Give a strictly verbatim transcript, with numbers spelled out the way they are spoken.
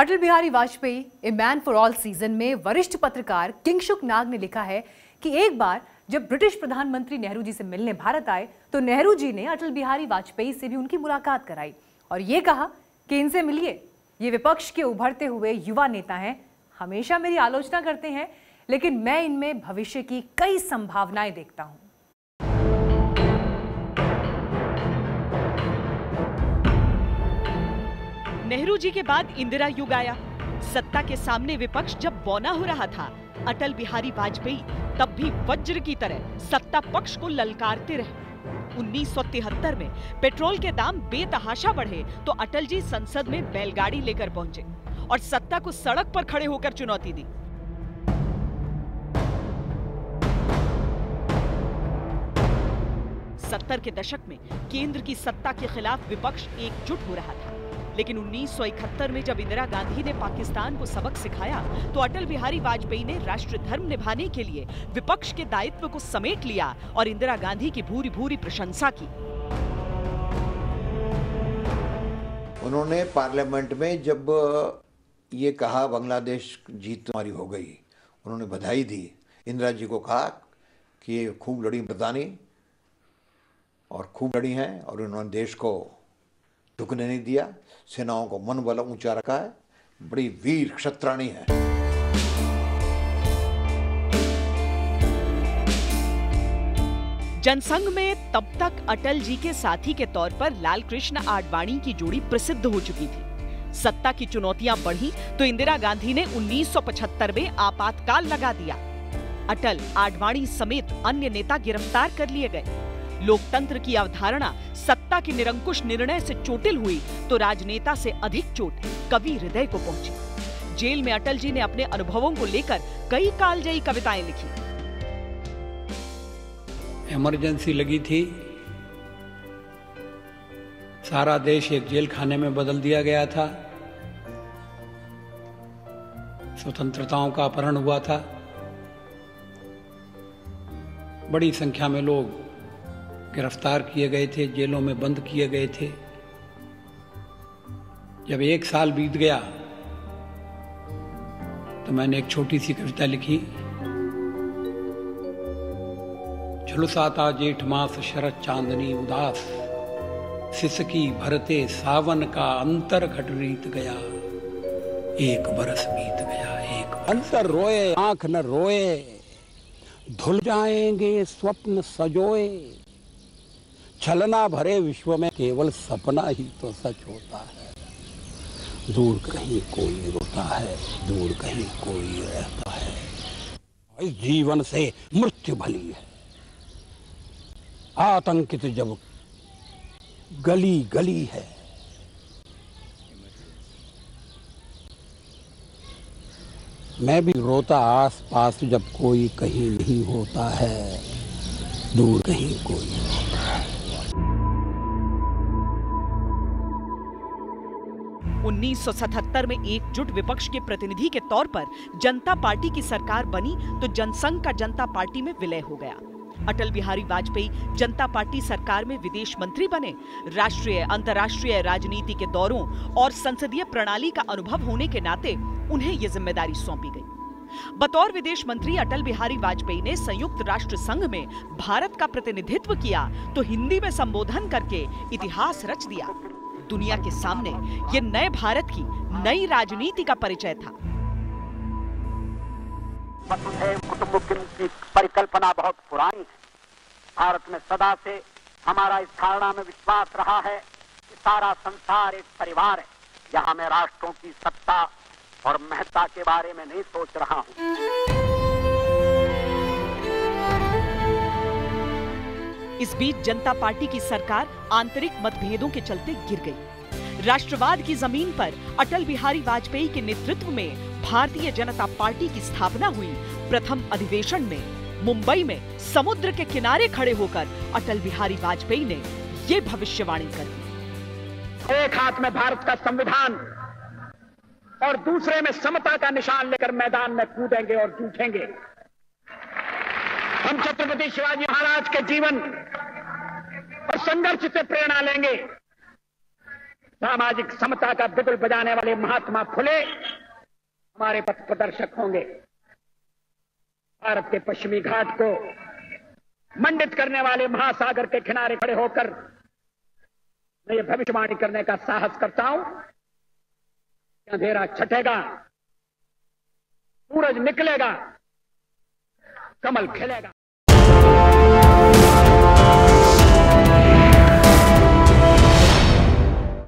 Atal Bihari Vajpayee a man for all season में वरिष्ठ पत्रकार किंगशुक नाग ने लिखा है कि एक बार जब ब्रिटिश प्रधानमंत्री नेहरू जी से मिलने भारत आए तो नेहरू जी ने अटल बिहारी वाजपेयी से भी उनकी मुलाकात कराई और ये कहा कि इनसे मिलिए, ये विपक्ष के उभरते हुए युवा नेता हैं, हमेशा मेरी आलोचना करते हैं, लेकिन मैं इनमें भविष्य की कई संभावनाएं देखता हूं। नेहरू जी के बाद इंदिरा युग आया। सत्ता के सामने विपक्ष जब बौना हो रहा था, अटल बिहारी वाजपेयी तब भी वज्र की तरह सत्ता पक्ष को ललकारते रहे। उन्नीस सौ तिहत्तर में पेट्रोल के दाम बेतहाशा बढ़े तो अटल जी संसद में बैलगाड़ी लेकर पहुंचे और सत्ता को सड़क पर खड़े होकर चुनौती दी। सत्तर के दशक में केंद्र की सत्ता के खिलाफ विपक्ष एकजुट हो रहा था, लेकिन उन्नीस सौ इकहत्तर में जब इंदिरा गांधी ने पाकिस्तान को सबक सिखाया तो अटल बिहारी वाजपेयी ने राष्ट्र धर्म निभाने के लिए विपक्ष के दायित्व को समेट लिया और इंदिरा गांधी की भूरी भूरी प्रशंसा की। उन्होंने पार्लियामेंट में जब ये कहा बांग्लादेश जीत तुम्हारी हो गई, उन्होंने बधाई दी। इंदिरा जी को कहा कि ये खूब लड़ी प्रधानी और खूब लड़ी हैं और उन्होंने देश को झुकने नहीं दिया, सेनाओं को मन बल ऊंचा रखा है, बड़ी वीर क्षत्राणी है। जनसंघ में तब तक अटल जी के साथी के तौर पर लाल कृष्ण आडवाणी की जोड़ी प्रसिद्ध हो चुकी थी। सत्ता की चुनौतियां बढ़ी तो इंदिरा गांधी ने उन्नीस सौ पचहत्तर में आपातकाल लगा दिया। अटल, आडवाणी समेत अन्य नेता गिरफ्तार कर लिए गए। लोकतंत्र की अवधारणा सत्ता के निरंकुश निर्णय से चोटिल हुई तो राजनेता से अधिक चोट कवि हृदय को पहुंची। जेल में अटल जी ने अपने अनुभवों को लेकर कई कालजयी कविताएं लिखी। इमरजेंसी लगी थी, सारा देश एक जेल खाने में बदल दिया गया था, स्वतंत्रताओं का अपहरण हुआ था, बड़ी संख्या में लोग गिरफ्तार किए गए थे, जेलों में बंद किए गए थे। जब एक साल बीत गया तो मैंने एक छोटी सी कविता लिखी। झुलसाता जेठ मास शरद चांदनी उदास, सिसकी भरते सावन का अंतर घट बीत गया, एक बरस बीत गया, एक अंतर रोए आंख न रोए, धुल जाएंगे स्वप्न सजोए, छलना भरे विश्व में केवल सपना ही तो सच होता है, दूर कहीं कोई रोता है, दूर कहीं कोई रहता है, इस जीवन से मृत्यु भली है, आतंकित जब गली गली है, मैं भी रोता आस पास जब कोई कहीं नहीं होता है, दूर कहीं कोई होता है। उन्नीस सौ सतहत्तर में एकजुट विपक्ष के प्रतिनिधि के तौर पर जनता पार्टी की सरकार बनी तो जनसंघ का जनता पार्टी में विलय हो गया। अटल बिहारी वाजपेयी जनता पार्टी सरकार में विदेश मंत्री बने। राष्ट्रीय अंतर्राष्ट्रीय राजनीति के दौरों और संसदीय प्रणाली का अनुभव होने के नाते उन्हें ये जिम्मेदारी सौंपी गई। बतौर विदेश मंत्री अटल बिहारी वाजपेयी ने संयुक्त राष्ट्र संघ में भारत का प्रतिनिधित्व किया तो हिंदी में संबोधन करके इतिहास रच दिया। दुनिया के सामने ये नए भारत की नई राजनीति का परिचय था। वसुधैव कुटुम्बकम की परिकल्पना बहुत पुरानी है। भारत में सदा से हमारा इस धारणा में विश्वास रहा है कि सारा संसार एक परिवार है। यहाँ मैं राष्ट्रों की सत्ता और महत्ता के बारे में नहीं सोच रहा हूँ। इस बीच जनता पार्टी की सरकार आंतरिक मतभेदों के चलते गिर गई। राष्ट्रवाद की जमीन पर अटल बिहारी वाजपेयी के नेतृत्व में भारतीय जनता पार्टी की स्थापना हुई। प्रथम अधिवेशन में मुंबई में समुद्र के किनारे खड़े होकर अटल बिहारी वाजपेयी ने ये भविष्यवाणी कर दी। एक हाथ में भारत का संविधान और दूसरे में समता का निशान लेकर मैदान में कूदेंगे और जूझेंगे। हम छत्रपति शिवाजी महाराज के जीवन और संघर्ष से प्रेरणा लेंगे। सामाजिक समता का बिगुल बजाने वाले महात्मा फुले हमारे पथ प्रदर्शक होंगे। भारत के पश्चिमी घाट को मंडित करने वाले महासागर के किनारे खड़े होकर मैं ये भविष्यवाणी करने का साहस करता हूं कि अंधेरा छटेगा, सूरज निकलेगा, कमल खिलेगा।